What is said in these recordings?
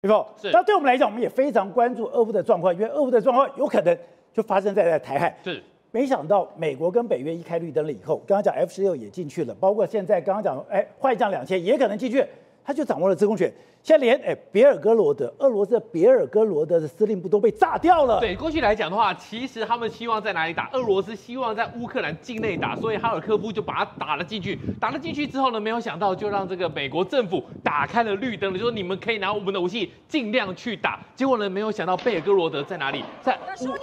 没错。是。那对我们来讲，我们也非常关注俄乌的状况，因为俄乌的状况有可能就发生在台海。是。没想到美国跟北约一开绿灯了以后，刚刚讲 F16也进去了，包括现在刚刚讲，幻象2000也可能进去，他就掌握了制空权。现在连别尔哥罗德，俄罗斯的别尔哥罗德的司令部都被炸掉了。对，过去来讲的话，其实他们希望在哪里打？俄罗斯希望在乌克兰境内打，所以哈尔科夫就把它打了进去。打了进去之后呢，没有想到就让这个美国政府打开了绿灯了，就说你们可以拿我们的武器尽量去打。结果呢，没有想到贝尔哥罗德在哪里？在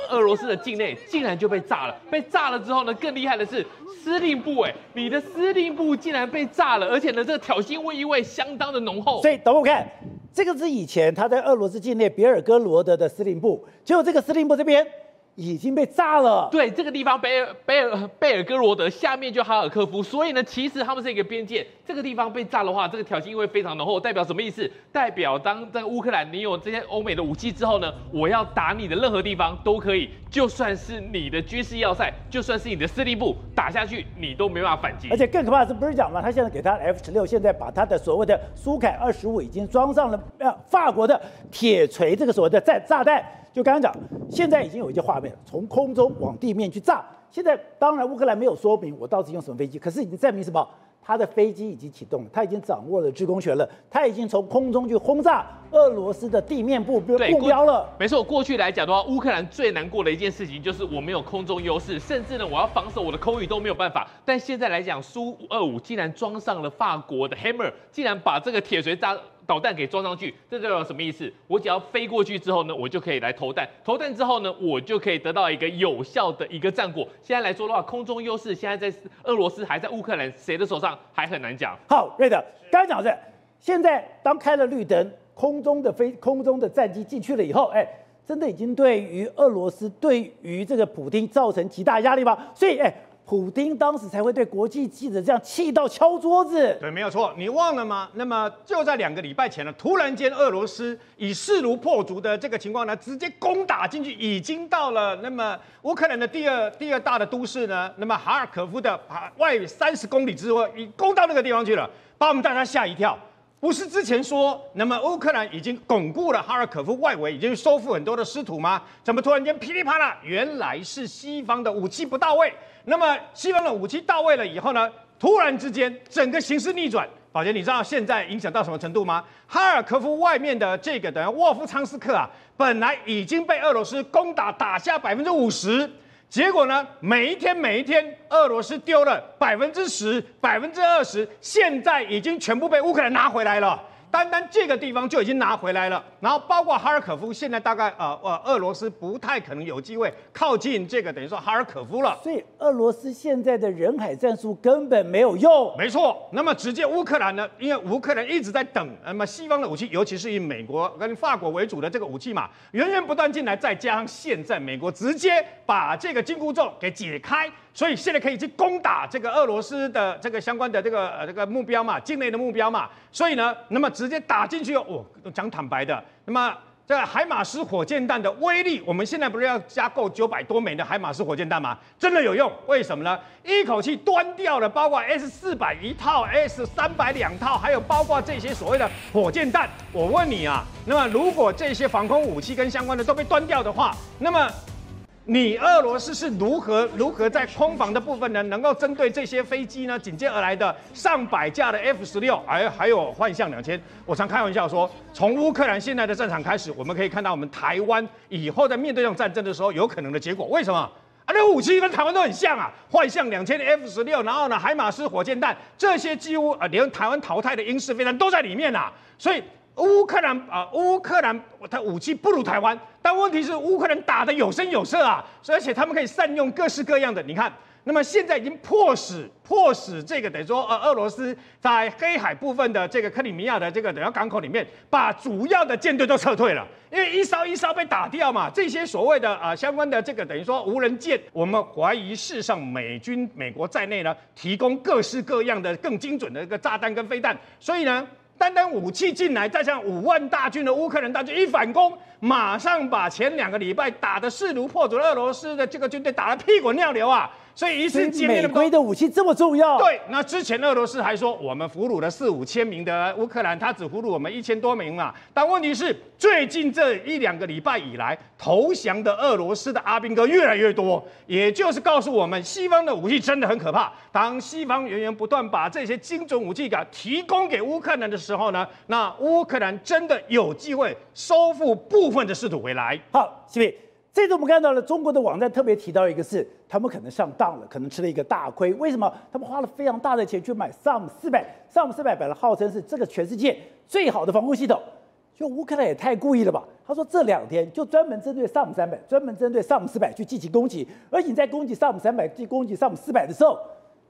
俄罗斯的境内竟然就被炸了。被炸了之后呢，更厉害的是司令部，你的司令部竟然被炸了，而且呢，这个挑衅意味相当的浓厚。所以等我看。这个是以前他在俄罗斯境内别尔哥罗德的司令部，结果这个司令部这边已经被炸了。对，这个地方贝尔哥罗德下面就哈尔科夫，所以呢，其实他们是一个边界。这个地方被炸的话，这个挑衅意味非常浓厚，代表什么意思？代表当在乌克兰你有这些欧美的武器之后呢，我要打你的任何地方都可以，就算是你的军事要塞，就算是你的司令部打下去，你都没办法反击。而且更可怕的是，不是讲嘛，他现在给他 F16，现在把他的所谓的苏凯25已经装上了法国的铁锤这个所谓的炸弹。就刚刚讲，现在已经有一些画面从空中往地面去炸。现在当然乌克兰没有说明我到底用什么飞机，可是已经证明什么？他的飞机已经启动了，他已经掌握了制空权了，他已经从空中去轰炸俄罗斯的地面目标了。没错，过去来讲的话，乌克兰最难过的一件事情就是我没有空中优势，甚至呢我要防守我的空域都没有办法。但现在来讲，苏25竟然装上了法国的 Hammer， 竟然把这个铁锤导弹给装上去，这代表什么意思？我只要飞过去之后呢，我就可以来投弹，投弹之后呢，我就可以得到一个有效的一个战果。现在来说的话，空中优势现在在俄罗斯还在乌克兰谁的手上还很难讲。好，瑞德，刚才讲的是，现在当开了绿灯，空中的战机进去了以后，真的已经对于俄罗斯、对于这个普丁造成极大压力吗？所以，普丁当时才会对国际记者这样气到敲桌子。对，没有错，你忘了吗？那么就在2个礼拜前呢，突然间俄罗斯以势如破竹的这个情况呢，直接攻打进去，已经到了那么乌克兰的第二大的都市呢，那么哈尔科夫的外30公里之外，已攻到那个地方去了，把我们大家吓一跳。不是之前说，那么乌克兰已经巩固了哈尔科夫外围，已经收复很多的失土吗？怎么突然间噼里啪啦？原来是西方的武器不到位。那么西方的武器到位了以后呢，突然之间整个形势逆转。宝杰，你知道现在影响到什么程度吗？哈尔科夫外面的这个等于沃夫昌斯克啊，本来已经被俄罗斯攻打，打下50%。结果呢？每一天，俄罗斯丢了10%、20%，现在已经全部被乌克兰拿回来了。单单这个地方就已经拿回来了。然后包括哈尔科夫，现在大概俄罗斯不太可能有机会靠近这个等于说哈尔科夫了。所以俄罗斯现在的人海战术根本没有用。没错。那么直接乌克兰呢？因为乌克兰一直在等，那么西方的武器，尤其是以美国跟法国为主的这个武器嘛，源源不断进来，再加上现在美国直接把这个紧箍咒给解开。所以现在可以去攻打这个俄罗斯的这个相关的这个目标嘛，境内的目标嘛。所以呢，那么直接打进去哦。讲坦白的，那么这个海马斯火箭弹的威力，我们现在不是要加购900多枚的海马斯火箭弹吗？真的有用，为什么呢？一口气端掉了，包括 S400一套、S300两套，还有包括这些所谓的火箭弹。我问你啊，那么如果这些防空武器跟相关的都被端掉的话，那么你俄罗斯是如何在空防的部分呢，能够针对这些飞机呢？紧接而来的上百架的 F16，还有幻象2000。我常开玩笑说，从乌克兰现在的战场开始，我们可以看到我们台湾以后在面对这种战争的时候，有可能的结果。为什么？那武器跟台湾都很像啊，幻象2000、F16，然后呢，海马斯火箭弹，这些几乎连台湾淘汰的英式飞弹都在里面啊。所以乌克兰它武器不如台湾，但问题是乌克兰打得有声有色啊，而且他们可以善用各式各样的。你看，那么现在已经迫使这个等于说俄罗斯在黑海部分的这个克里米亚的这个等于港口里面，把主要的舰队都撤退了，因为一艘一艘被打掉嘛。这些所谓的相关的这个等于说无人舰，我们怀疑事实上美国在内呢，提供各式各样的更精准的一个炸弹跟飞弹，所以呢。单单武器进来，再像5万大军的乌克兰大军一反攻，马上把前2个礼拜打得势如破竹的俄罗斯的这个军队打得屁滚尿流啊！所以一次歼灭，美规的武器这么重要？对，那之前俄罗斯还说我们俘虏了4、5千名的乌克兰，他只俘虏我们1000多名嘛。但问题是，最近这1、2个礼拜以来，投降的俄罗斯的阿兵哥越来越多，也就是告诉我们，西方的武器真的很可怕。当西方源源不断把这些精准武器提供给乌克兰的时候呢，那乌克兰真的有机会收复部分的失土回来。好，西北。 这次我们看到了中国的网站特别提到一个是，他们可能上当了，可能吃了一个大亏。为什么？他们花了非常大的钱去买萨姆400本来号称是这个全世界最好的防空系统，就乌克兰也太故意了吧？他说这2天就专门针对萨姆300，专门针对萨姆400去进行攻击，而且你在攻击萨姆300、攻击萨姆400的时候，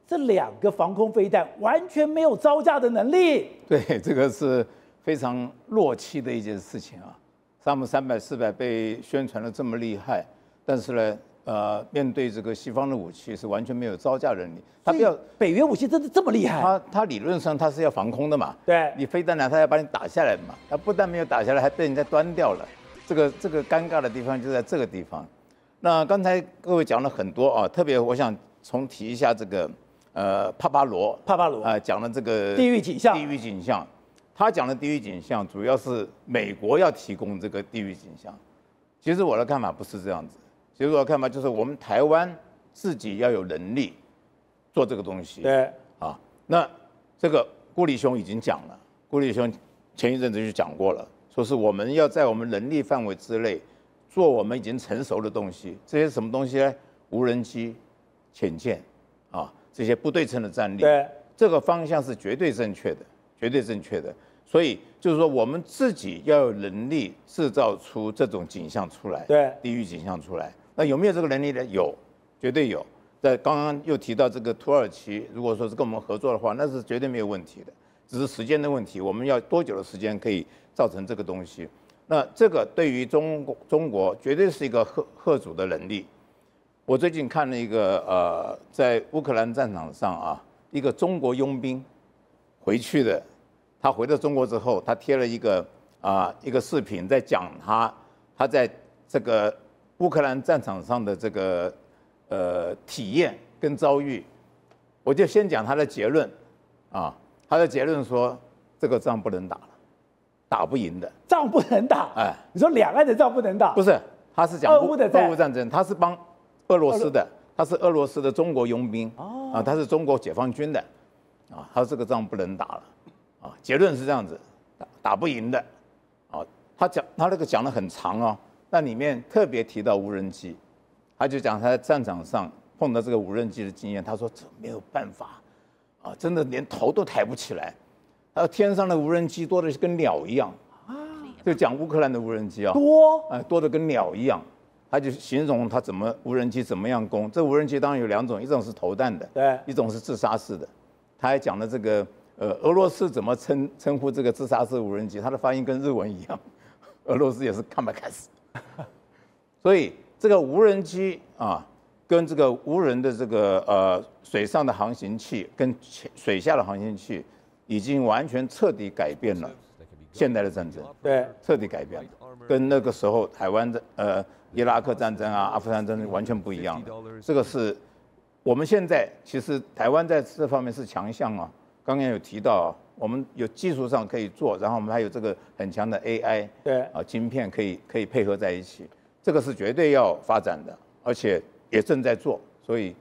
这2个防空飞弹完全没有招架的能力。对，这个是非常落气的一件事情啊。 萨姆300、400被宣传的这么厉害，但是呢，面对这个西方的武器是完全没有招架能力。他不要北约武器真的这么厉害？他理论上他是要防空的嘛？对，你飞弹来，他要把你打下来嘛。他不但没有打下来，还被人家端掉了。这个尴尬的地方就在这个地方。那刚才各位讲了很多啊，特别我想重提一下这个帕巴罗啊、讲了这个地狱景象。 他讲的地狱景象，主要是美国要提供这个地狱景象。其实我的看法不是这样子，其实我的看法就是我们台湾自己要有能力做这个东西。对，啊，那这个顾立雄已经讲了，顾立雄前一阵子就讲过了，说是我们要在我们能力范围之内做我们已经成熟的东西。这些什么东西呢？无人机、潜舰，啊，这些不对称的战力。对，这个方向是绝对正确的。 绝对正确的，所以就是说，我们自己要有能力制造出这种景象出来，对，地狱景象出来。那有没有这个能力呢？有，绝对有。在刚刚又提到这个土耳其，如果说是跟我们合作的话，那是绝对没有问题的，只是时间的问题。我们要多久的时间可以造成这个东西？那这个对于中国绝对是一个贺主的能力。我最近看了一个在乌克兰战场上啊，一个中国佣兵。 回去的，他回到中国之后，他贴了一个视频，在讲他在这个乌克兰战场上的这个体验跟遭遇。我就先讲他的结论啊，他的结论说这个仗不能打了，打不赢的仗不能打。哎，你说两岸的仗不能打？不是，他是讲俄乌战争，他是帮俄罗斯的，他是俄罗斯的中国佣兵啊，他是中国解放军的。 啊，他这个仗不能打了，啊，结论是这样子，打不赢的，啊，他那个讲得很长哦，那里面特别提到无人机，他就讲他在战场上碰到这个无人机的经验，他说这没有办法，啊，真的连头都抬不起来，他说天上的无人机多的跟鸟一样，啊，就讲乌克兰的无人机啊，多的跟鸟一样。 他就形容他无人机怎么样攻，这无人机当然有2种，一种是投弹的，对，一种是自杀式的。 他还讲了这个，俄罗斯怎么称呼这个自杀式无人机？他的发音跟日文一样，俄罗斯也是看不开始。所以这个无人机啊，跟这个无人的这个水上的航行器跟水下的航行器，已经完全彻底改变了现代的战争。对，彻底改变了，跟那个时候台湾的伊拉克战争啊、阿富汗战争完全不一样的。这个是。 我们现在其实台湾在这方面是强项啊，刚刚有提到、啊，我们有技术上可以做，然后我们还有这个很强的 AI， 对啊，晶片可以配合在一起，这个是绝对要发展的，而且也正在做，所以，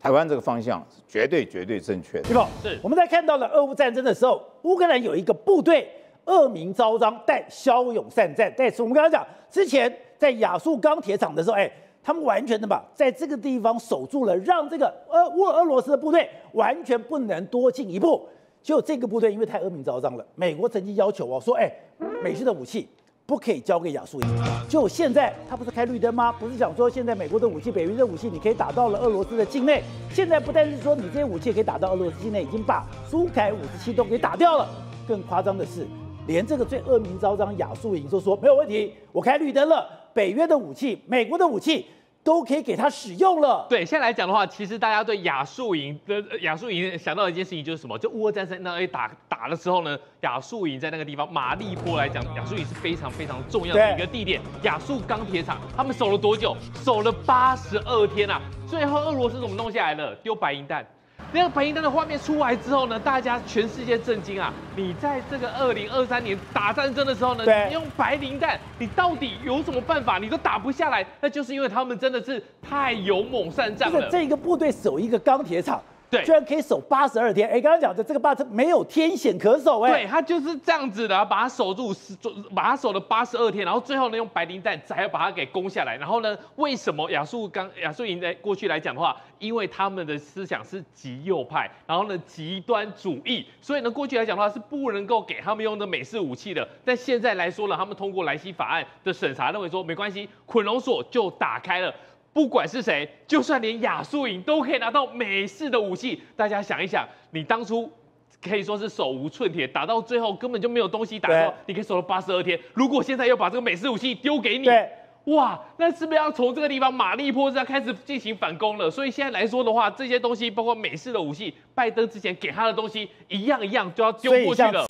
台湾这个方向是绝对正确的。是，我们在看到了俄乌战争的时候，乌克兰有一个部队恶名昭彰，但骁勇善战。但是我们刚刚讲之前在亚速钢铁厂的时候，哎。 他们完全的把在这个地方守住了，让这个俄罗斯的部队完全不能多进一步。就这个部队因为太恶名昭彰了，美国曾经要求哦说，哎，美式的武器不可以交给亚速营。就现在他不是开绿灯吗？不是讲说现在美国的武器、北约的武器你可以打到了俄罗斯的境内。现在不但是说你这些武器可以打到俄罗斯境内，已经把苏-凯57都给打掉了。更夸张的是，连这个最恶名昭彰亚速营说没有问题，我开绿灯了，北约的武器、美国的武器。都可以给它使用了。对，现在来讲的话，其实大家对亚速营想到的一件事情就是什么？就乌俄战争那打的时候呢，亚速营在那个地方马利波来讲，亚速营是非常非常重要的一个地点。亚速钢铁厂他们守了多久？守了82天啊！最后俄罗斯怎么弄下来了？丢白银弹。 那个白银弹的画面出来之后呢，大家全世界震惊啊！你在这个2023年打战争的时候呢，你用白银弹，你到底有什么办法？你都打不下来，那就是因为他们真的是太勇猛善战了。这一个部队守一个钢铁厂。 对，居然可以守82天！哎，刚刚讲的这个8没有天险可守哎。对，他就是这样子的，把他守住，把他守了82天，然后最后呢用白磷弹才要把他给攻下来。然后呢，为什么亚速营在过去来讲的话，因为他们的思想是极右派，然后呢极端主义，所以呢过去来讲的话是不能够给他们用的美式武器的。但现在来说呢，他们通过莱西法案的审查，认为说没关系，捆龙锁就打开了。 不管是谁，就算连亚速营都可以拿到美式的武器。大家想一想，你当初可以说是手无寸铁，打到最后根本就没有东西打到，你可以守了82天。如果现在又把这个美式武器丢给你，哇，那是不是要从这个地方马利波这开始进行反攻了？所以现在来说的话，这些东西包括美式的武器，拜登之前给他的东西一样一样就要丢过去了。